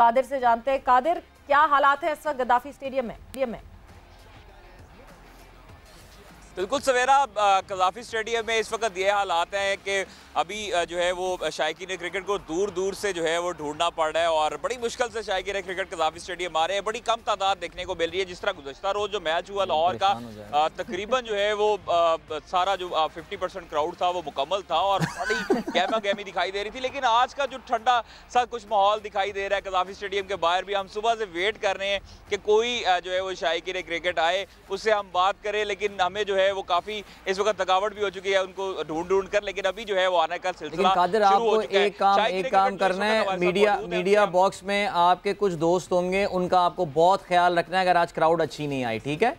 कादिर से जानते हैं. कादिर, क्या हालात है इस वक्त गद्दाफी स्टेडियम में? बिल्कुल सवेरा, गद्दाफी स्टेडियम में इस वक्त ये हालात हैं कि अभी जो है वो शायकीन क्रिकेट को दूर दूर से जो है वो ढूंढना पड़ रहा है और बड़ी मुश्किल से शायकीन क्रिकेट गद्दाफी स्टेडियम आ रहे हैं. बड़ी कम तादाद देखने को मिल रही है. जिस तरह गुज़श्ता रोज़ जो मैच हुआ लाहौर का, तकरीबन जो है वो सारा जो 50% क्राउड था वो मुकम्मल था और बड़ी गहमा गहमी दिखाई दे रही थी. लेकिन आज का जो ठंडा सा कुछ माहौल दिखाई दे रहा है गद्दाफी स्टेडियम के बाहर भी, हम सुबह से वेट कर रहे हैं कि कोई जो है वो शायकीन क्रिकेट आए, उससे हम बात करें. लेकिन हमें जो है वो काफी इस वक्त थकावट भी हो चुकी है उनको ढूंढ कर. लेकिन अभी जो है वो आने का सिलसिला शुरू हो चुका है. एक काम करना है, मीडिया बॉक्स में आपके कुछ दोस्त होंगे, उनका आपको बहुत ख्याल रखना है. अगर आज क्राउड अच्छी नहीं आई, ठीक है,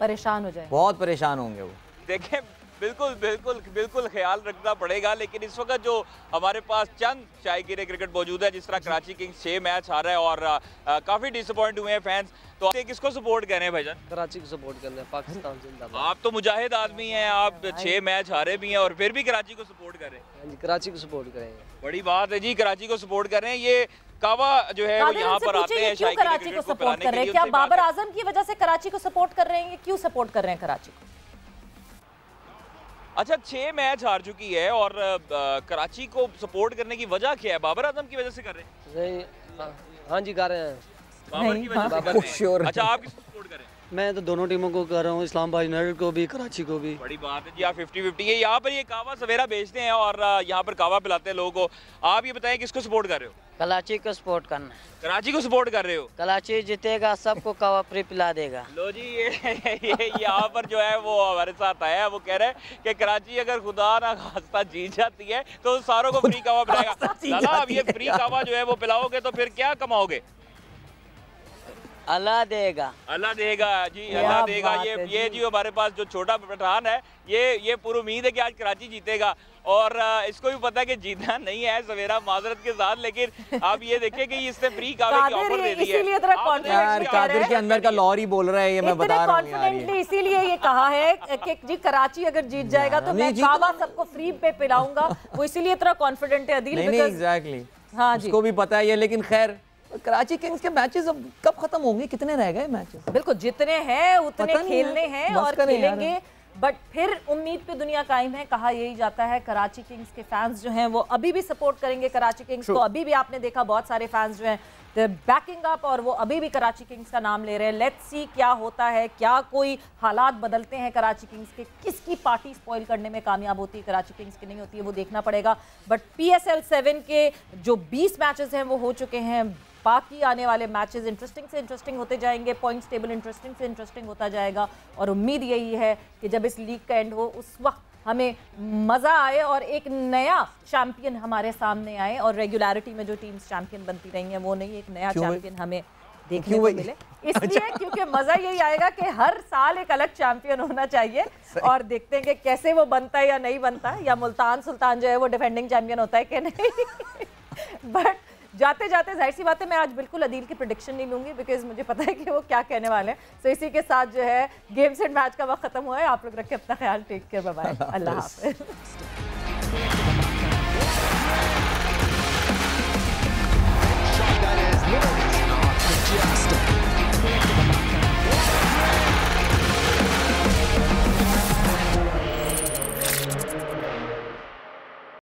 परेशान हो जाए, बहुत परेशान होंगे वो. देखें, बिल्कुल बिल्कुल बिल्कुल ख्याल रखना पड़ेगा. लेकिन इस वक्त जो हमारे पास चंद शायकीन क्रिकेट मौजूद है, जिस तरह कराची किंग्स 6 मैच हारा है और काफ़ी डिसअपॉइंट हुए हैं फैंस, तो आप किसको सपोर्ट कर रहे हैं भाईजान? कराची को सपोर्ट कर रहे हैं, पाकिस्तान जिंदाबाद. आप तो मुजाहिद आदमी हैं, आप 6 मैच हारे भी हैं और फिर भी कराची को सपोर्ट कर रहे हैं. कराची को सपोर्ट करेंगे, बड़ी बात है जी, कराची को सपोर्ट कर रहे हैं. ये कावा जो है वो यहाँ पर आते हैं शायकीन कराची को सपोर्ट कर रहे हैं. क्या बाबर आजम की वजह से कराची को सपोर्ट कर रहे हैं? क्यों सपोर्ट कर रहे हैं कराची को? अच्छा, 6 मैच हार चुकी है और कराची को सपोर्ट करने की वजह क्या है? बाबर आजम की वजह से कर रहे हैं? हाँ जी, कर रहे हैं बाबर की वजह से कर रहे हैं. अच्छा, आप किसको सपोर्ट कर रहे हैं? मैं तो दोनों टीमों को कर रहा हूँ, इस्लामाबाद यूनाइटेड को भी, कराची को भी. बड़ी बात है जी, आप 50-50 है. यहाँ पर ये कावा सवेरा बेचते हैं और यहाँ पर कावा पिलाते हैं लोगों को. आप ये बताएं किसको सपोर्ट कर रहे हो? कराची को सपोर्ट करना है. कराची को सपोर्ट कर रहे हो? कराची जीतेगा, सबको कावा फ्री पिला देगा. लो जी, ये यहाँ पर जो है वो हमारे साथ आया है, वो कह रहे हैं कि कराची अगर खुदा ना खास्ता जीत जाती है तो सारों को फ्री कावा पिलाएगा. दादा, आप ये फ्री कावा जो है वो पिलाओगे तो फिर क्या कमाओगे? अल्लाह देगा, अल्लाह देगा जी, अल्लाह देगा. ये जी हमारे पास जो छोटा पठान है, ये पूरी उम्मीद है कि आज कराची जीतेगा और इसको भी पता है कि जीतना नहीं है सवेरा, माजरत के साथ. लेकिन आप ये देखिए कि इसने फ्री कावे की ऑफर दे दी है. कादिर के अंदर का लॉर ही बोल रहा है, ये मैं बता रहा हूं. कॉन्फिडेंटली इसीलिए ये कहा है कि जी कराची अगर जीत जाएगा तो मैं कावा सबको फ्री पे पिलाऊंगा. वो इसीलिए इतना कॉन्फिडेंट है अदील, एग्जैक्टली. हाँ जी, इसको भी पता है ये. लेकिन खैर, कराची किंग्स के मैचेस अब कब खत्म होंगे? कितने रह गए मैचेस? बिल्कुल, जितने हैं उतने खेलने हैं और खेलेंगे. बट फिर उम्मीद पे दुनिया कायम है, कहा यही जाता है. कराची किंग्स के फैंस जो हैं वो अभी भी सपोर्ट करेंगे कराची किंग्स को. अभी भी आपने देखा बहुत सारे फैंस जो हैं बैकिंग अप, और वो अभी भी कराची किंग्स का नाम ले रहे हैं. लेट्स सी क्या होता है, क्या कोई हालात बदलते हैं कराची किंग्स के, किसकी पार्टी स्पॉइल करने में कामयाब होती है कराची किंग्स की, नहीं होती है, वो देखना पड़ेगा. बट PSL 7 के जो 20 मैचेस हैं वो हो चुके हैं. बाकी आने वाले मैचेस इंटरेस्टिंग से इंटरेस्टिंग होते जाएंगे, पॉइंट्स टेबल इंटरेस्टिंग से इंटरेस्टिंग होता जाएगा. और उम्मीद यही है कि जब इस लीग का एंड हो उस वक्त हमें मज़ा आए और एक नया चैम्पियन हमारे सामने आए. और रेगुलरिटी में जो टीम्स चैम्पियन बनती रही हैं वो नहीं, एक नया चैम्पियन हमें देखने को मिले. इसलिए क्योंकि मज़ा यही आएगा कि हर साल एक अलग चैम्पियन होना चाहिए. और देखते हैं कि कैसे वो बनता है या नहीं बनता है, या मुल्तान सुल्तान जो है वो डिफेंडिंग चैम्पियन होता है कि नहीं. बट जाते जाते जाहिर सी बात है, मैं आज बिल्कुल अदील की प्रेडिक्शन नहीं लूँगी बिकॉज मुझे पता है कि वो क्या कहने वाले हैं. सो इसी के साथ जो है गेम्स एंड मैच का वक्त खत्म हुआ है. आप लोग रखें अपना ख्याल, टेक केयर, बाय बाय, अल्लाह हाफ़िज़.